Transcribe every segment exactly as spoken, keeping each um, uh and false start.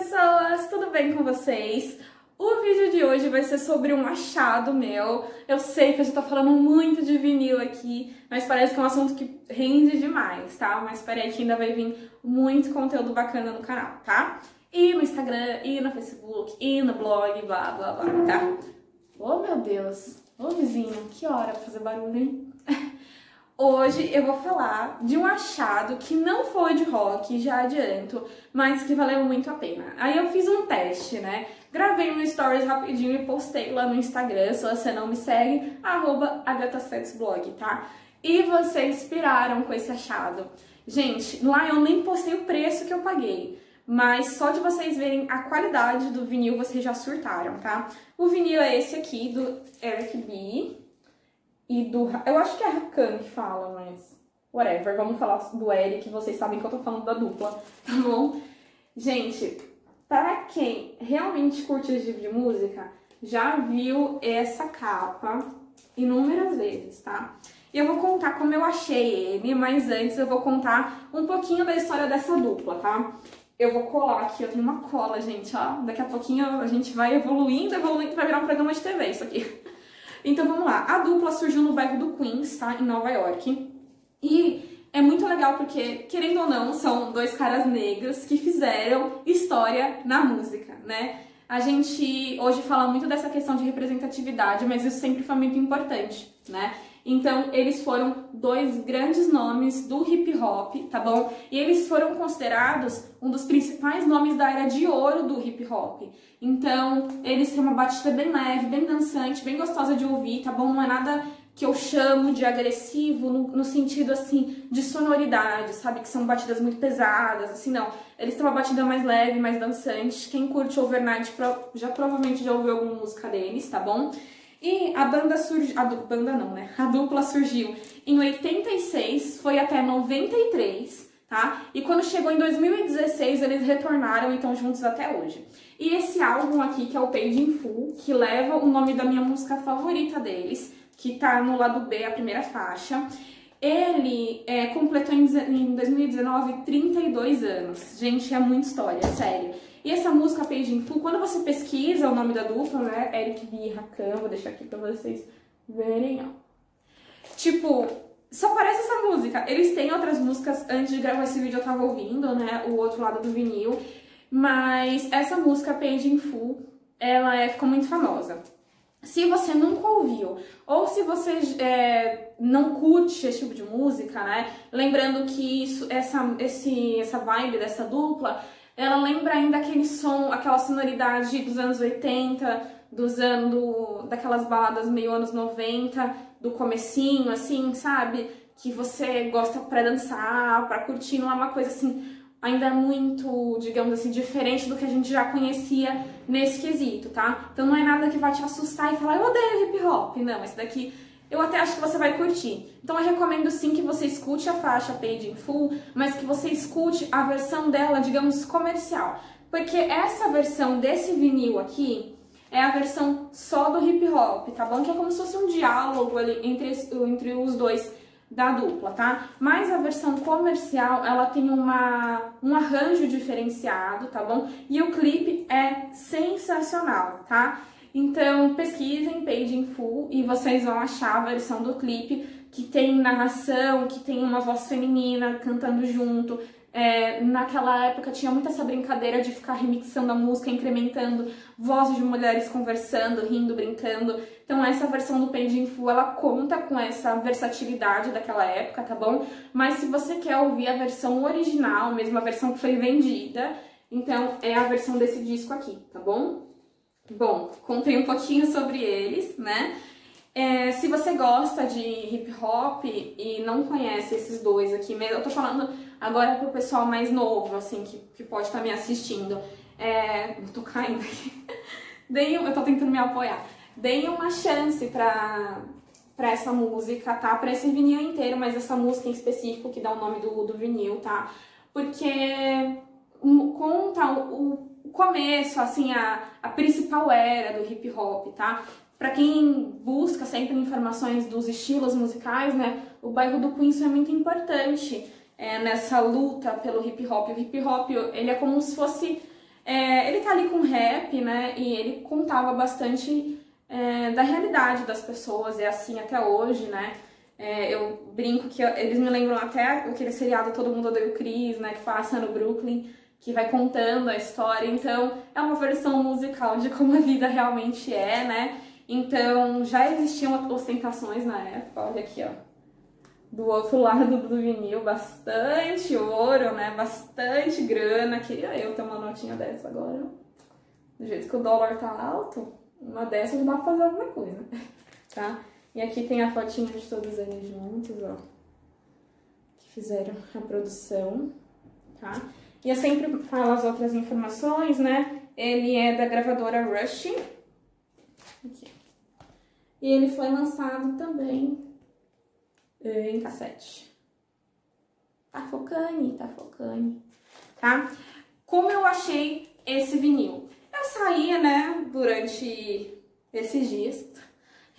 pessoas, tudo bem com vocês? O vídeo de hoje vai ser sobre um achado meu. Eu sei que eu já tô falando muito de vinil aqui, mas parece que é um assunto que rende demais, tá? Mas peraí que ainda vai vir muito conteúdo bacana no canal, tá? E no Instagram, e no Facebook, e no blog, blá blá blá, tá? Oh meu Deus, ô oh, vizinho, que hora pra fazer barulho, hein? Hoje eu vou falar de um achado que não foi de rock, já adianto, mas que valeu muito a pena. Aí eu fiz um teste, né? Gravei no Stories rapidinho e postei lá no Instagram, se você não me segue, arroba Agatacett's Blog, tá? E vocês piraram com esse achado. Gente, lá eu nem postei o preço que eu paguei, mas só de vocês verem a qualidade do vinil, vocês já surtaram, tá? O vinil é esse aqui, do Eric B., e do... eu acho que é Rakim que fala, mas... whatever, vamos falar do Eric, vocês sabem que eu tô falando da dupla, tá bom? Gente, para quem realmente curte esse tipo de música, já viu essa capa inúmeras vezes, tá? E eu vou contar como eu achei ele, mas antes eu vou contar um pouquinho da história dessa dupla, tá? Eu vou colar aqui, eu tenho uma cola, gente, ó. Daqui a pouquinho a gente vai evoluindo, evoluindo, vai virar um programa de T V isso aqui. Então vamos lá, a dupla surgiu no bairro do Queens, tá, em Nova York, e é muito legal porque, querendo ou não, são dois caras negros que fizeram história na música, né? A gente hoje fala muito dessa questão de representatividade, mas isso sempre foi muito importante, né? Então eles foram dois grandes nomes do hip hop, tá bom? E eles foram considerados um dos principais nomes da era de ouro do hip hop. Então eles têm uma batida bem leve, bem dançante, bem gostosa de ouvir, tá bom? Não é nada que eu chamo de agressivo no, no sentido assim de sonoridade, sabe? Que são batidas muito pesadas, assim, não. Eles têm uma batida mais leve, mais dançante. Quem curte Overnight já provavelmente já ouviu alguma música deles, tá bom? E a banda surgiu, a banda não, né? A dupla surgiu em oitenta e seis, foi até noventa e três, tá? E quando chegou em dois mil e dezesseis, eles retornaram e estão juntos até hoje. E esse álbum aqui, que é o Paid in Full, que leva o nome da minha música favorita deles, que tá no lado B, a primeira faixa, ele é, completou em dois mil e dezenove trinta e dois anos. Gente, é muita história, sério. E essa música, Paid in Full, quando você pesquisa o nome da dupla, né, Eric B e Rakim, vou deixar aqui pra vocês verem, ó. Tipo, só parece essa música. Eles têm outras músicas, antes de gravar esse vídeo eu tava ouvindo, né, o outro lado do vinil, mas essa música, Paid in Full, ela é, ficou muito famosa. Se você nunca ouviu, ou se você é, não curte esse tipo de música, né, lembrando que isso, essa, esse, essa vibe dessa dupla... ela lembra ainda aquele som, aquela sonoridade dos anos oitenta, dos anos, daquelas baladas meio anos noventa, do comecinho, assim, sabe? Que você gosta pra dançar, pra curtir, não é uma coisa assim, ainda muito, digamos assim, diferente do que a gente já conhecia nesse quesito, tá? Então não é nada que vai te assustar e falar, eu odeio hip hop, não, esse daqui... eu até acho que você vai curtir. Então eu recomendo sim que você escute a faixa Paid in Full, mas que você escute a versão dela, digamos, comercial. Porque essa versão desse vinil aqui é a versão só do hip hop, tá bom? Que é como se fosse um diálogo ali entre, entre os dois da dupla, tá? Mas a versão comercial, ela tem uma, um arranjo diferenciado, tá bom? E o clipe é sensacional, tá? Então, pesquisem Paid in Full e vocês vão achar a versão do clipe que tem narração, que tem uma voz feminina cantando junto. É, naquela época tinha muita essa brincadeira de ficar remixando a música, incrementando vozes de mulheres conversando, rindo, brincando. Então essa versão do Paid in Full, ela conta com essa versatilidade daquela época, tá bom? Mas se você quer ouvir a versão original, mesmo a versão que foi vendida, então é a versão desse disco aqui, tá bom? Bom, contei um pouquinho sobre eles, né? É, se você gosta de hip hop e não conhece esses dois aqui, mesmo, eu tô falando agora pro pessoal mais novo, assim, que, que pode estar tá me assistindo. É, tô caindo aqui. Dei, eu tô tentando me apoiar. Deem uma chance pra, pra essa música, tá? Pra esse vinil inteiro, mas essa música em específico que dá o nome do, do vinil, tá? Porque conta o... começo, assim, a, a principal era do hip hop, tá? Pra quem busca sempre informações dos estilos musicais, né? O bairro do Queens é muito importante é, nessa luta pelo hip hop. O hip hop, ele é como se fosse É, ele tá ali com rap, né, e ele contava bastante é, da realidade das pessoas, é assim até hoje, né. É, eu brinco que eu, eles me lembram até aquele seriado Todo Mundo Odeia o Chris, né, que passa no Brooklyn, que vai contando a história, então é uma versão musical de como a vida realmente é, né. Então já existiam ostentações na época, olha aqui, ó, do outro lado do vinil, bastante ouro, né, bastante grana. Queria eu ter uma notinha dessa agora, do jeito que o dólar tá alto, uma dessa já dá pra fazer alguma coisa, tá? E aqui tem a fotinha de todos eles juntos, ó, que fizeram a produção, tá? E eu sempre falo as outras informações, né? Ele é da gravadora Rush, aqui. E ele foi lançado também em cassete. Tá focando, tá focando, tá? Como eu achei esse vinil? Eu saía, né, durante esses dias.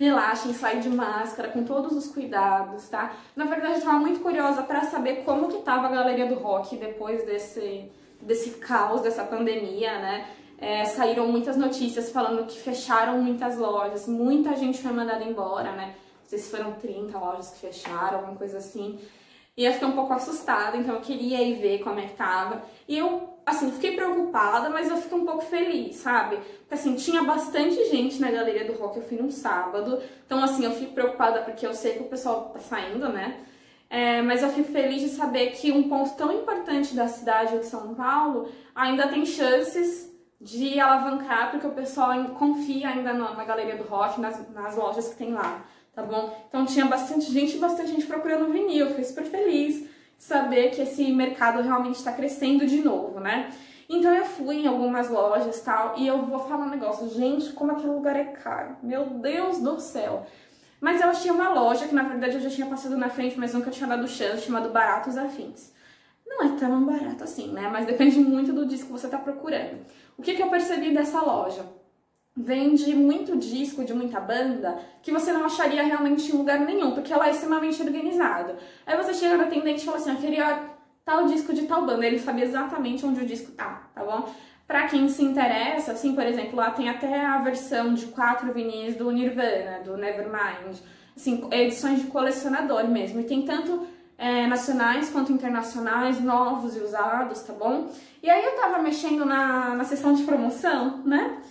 Relaxem, saí de máscara, com todos os cuidados, tá? Na verdade, eu tava muito curiosa pra saber como que tava a Galeria do Rock depois desse, desse caos, dessa pandemia, né? É, saíram muitas notícias falando que fecharam muitas lojas, muita gente foi mandada embora, né? Não sei se foram trinta lojas que fecharam, alguma coisa assim. E eu fiquei um pouco assustada, então eu queria ir ver como é que tava. E eu, assim, fiquei preocupada, mas eu fiquei um pouco feliz, sabe? Porque, assim, tinha bastante gente na Galeria do Rock, eu fui num sábado. Então, assim, eu fico preocupada porque eu sei que o pessoal tá saindo, né? É, mas eu fico feliz de saber que um ponto tão importante da cidade de São Paulo ainda tem chances de alavancar, porque o pessoal confia ainda na Galeria do Rock, nas, nas lojas que tem lá. Tá bom? Então tinha bastante gente, bastante gente procurando vinil. Eu fiquei super feliz de saber que esse mercado realmente está crescendo de novo, né? Então eu fui em algumas lojas e tal, e eu vou falar um negócio. Gente, como aquele lugar é caro. Meu Deus do céu. Mas eu achei uma loja que, na verdade, eu já tinha passado na frente, mas nunca tinha dado chance, chamado Baratos Afins. Não é tão barato assim, né? Mas depende muito do disco que você tá procurando. O que que eu percebi dessa loja? Vende muito disco de muita banda que você não acharia realmente em lugar nenhum, porque ela é extremamente organizada. Aí você chega na atendente e fala assim, eu queria tal disco de tal banda, ele sabe exatamente onde o disco tá, tá bom? Pra quem se interessa, assim, por exemplo, lá tem até a versão de quatro vinis do Nirvana, do Nevermind, assim, edições de colecionador mesmo, e tem tanto é, nacionais quanto internacionais, novos e usados, tá bom? E aí eu tava mexendo na, na seção de promoção, né?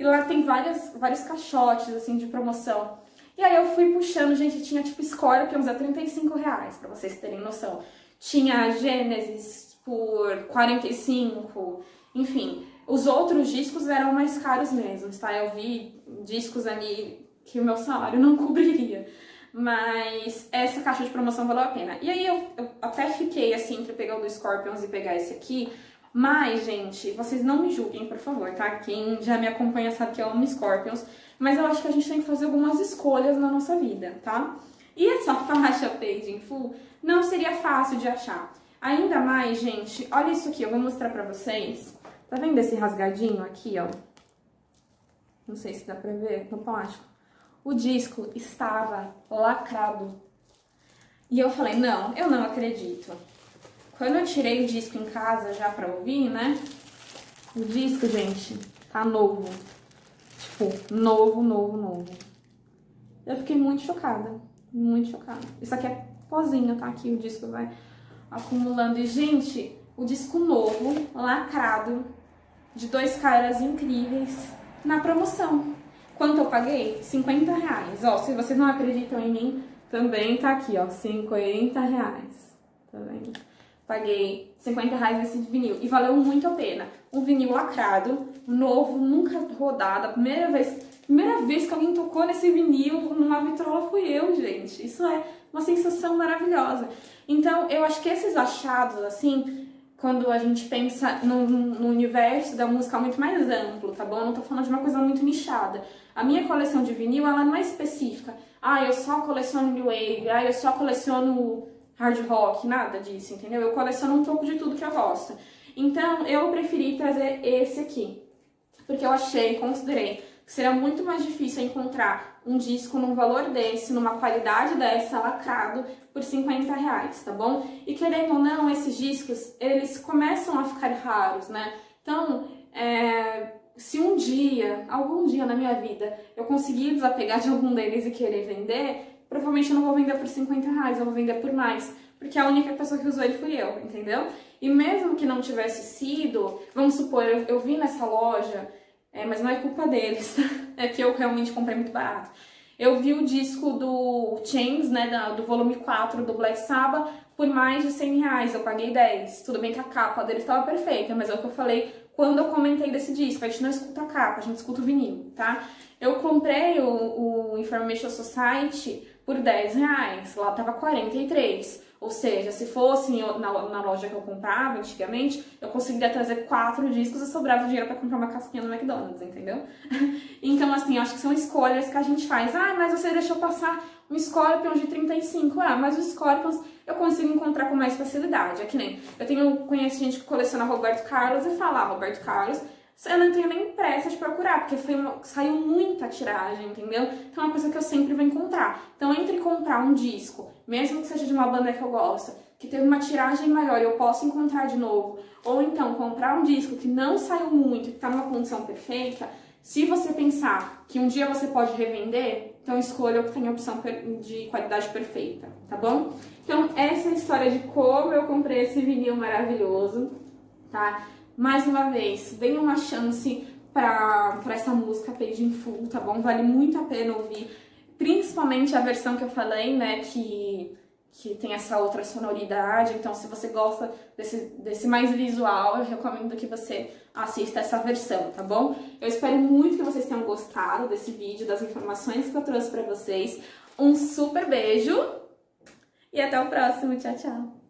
E lá tem várias, vários caixotes, assim, de promoção. E aí eu fui puxando, gente, tinha tipo Scorpions a trinta e cinco reais, pra vocês terem noção. Tinha Genesis por quarenta e cinco, enfim. Os outros discos eram mais caros mesmo, tá? Eu vi discos ali que o meu salário não cobriria. Mas essa caixa de promoção valeu a pena. E aí eu, eu até fiquei, assim, entre pegar o do Scorpions e pegar esse aqui. Mas, gente, vocês não me julguem, por favor, tá? Quem já me acompanha sabe que eu amo Scorpions, mas eu acho que a gente tem que fazer algumas escolhas na nossa vida, tá? E essa faixa Paid in Full não seria fácil de achar. Ainda mais, gente, olha isso aqui, eu vou mostrar pra vocês. Tá vendo esse rasgadinho aqui, ó? Não sei se dá pra ver no plástico. O disco estava lacrado. E eu falei, não, eu não acredito. Quando eu tirei o disco em casa já pra ouvir, né? O disco, gente, tá novo. Tipo, novo, novo, novo. Eu fiquei muito chocada. Muito chocada. Isso aqui é pozinho, tá? Aqui o disco vai acumulando. E, gente, o disco novo, lacrado, de dois caras incríveis, na promoção. Quanto eu paguei? cinquenta reais. Ó, se vocês não acreditam em mim, também tá aqui, ó. cinquenta reais. Tá vendo? Paguei cinquenta reais nesse vinil e valeu muito a pena. Um vinil lacrado, novo, nunca rodado. A primeira vez, primeira vez que alguém tocou nesse vinil numa vitrola fui eu, gente. Isso é uma sensação maravilhosa. Então, eu acho que esses achados, assim, quando a gente pensa no, no universo da música muito mais amplo, tá bom? Eu não tô falando de uma coisa muito nichada. A minha coleção de vinil, ela não é específica. Ah, eu só coleciono New Wave, ah, eu só coleciono hard rock, nada disso, entendeu? Eu coleciono um pouco de tudo que eu gosto. Então, eu preferi trazer esse aqui, porque eu achei, considerei que será muito mais difícil encontrar um disco num valor desse, numa qualidade dessa, lacrado, por cinquenta reais, tá bom? E querendo ou não, esses discos, eles começam a ficar raros, né? Então, é... se um dia, algum dia na minha vida, eu conseguir desapegar de algum deles e querer vender, provavelmente eu não vou vender por cinquenta reais, eu vou vender por mais, porque a única pessoa que usou ele fui eu, entendeu? E mesmo que não tivesse sido, vamos supor, eu, eu vim nessa loja, é, mas não é culpa deles, tá? É que eu realmente comprei muito barato. Eu vi o disco do Chains, né, da, do volume quatro do Black Sabbath, por mais de cem reais, eu paguei dez. Tudo bem que a capa dele estava perfeita, mas é o que eu falei quando eu comentei desse disco. A gente não escuta a capa, a gente escuta o vinil, tá? Eu comprei o, o Information Society por dez reais, lá tava quarenta e três. Ou seja, se fosse na, na loja que eu comprava antigamente, eu conseguiria trazer quatro discos e sobrava dinheiro pra comprar uma casquinha no McDonald's, entendeu? Então, assim, eu acho que são escolhas que a gente faz. Ah, mas você deixou passar um Scorpions de trinta e cinco. Ah, mas os Scorpions eu consigo encontrar com mais facilidade. É que nem, eu tenho, conheço gente que coleciona Roberto Carlos e fala, ah, Roberto Carlos, eu não tenho nem pressa de procurar, porque foi uma, saiu muita tiragem, entendeu? Então é uma coisa que eu sempre vou encontrar. Então, entre comprar um disco, mesmo que seja de uma banda que eu gosto, que teve uma tiragem maior e eu posso encontrar de novo, ou então comprar um disco que não saiu muito, que tá numa condição perfeita, se você pensar que um dia você pode revender, então escolha o que tem opção de qualidade perfeita, tá bom? Então, essa é a história de como eu comprei esse vinil maravilhoso, tá? Mais uma vez, deem uma chance pra, pra essa música Paid in Full, tá bom? Vale muito a pena ouvir, principalmente a versão que eu falei, né, que, que tem essa outra sonoridade. Então, se você gosta desse, desse mais visual, eu recomendo que você assista essa versão, tá bom? Eu espero muito que vocês tenham gostado desse vídeo, das informações que eu trouxe pra vocês. Um super beijo e até o próximo. Tchau, tchau!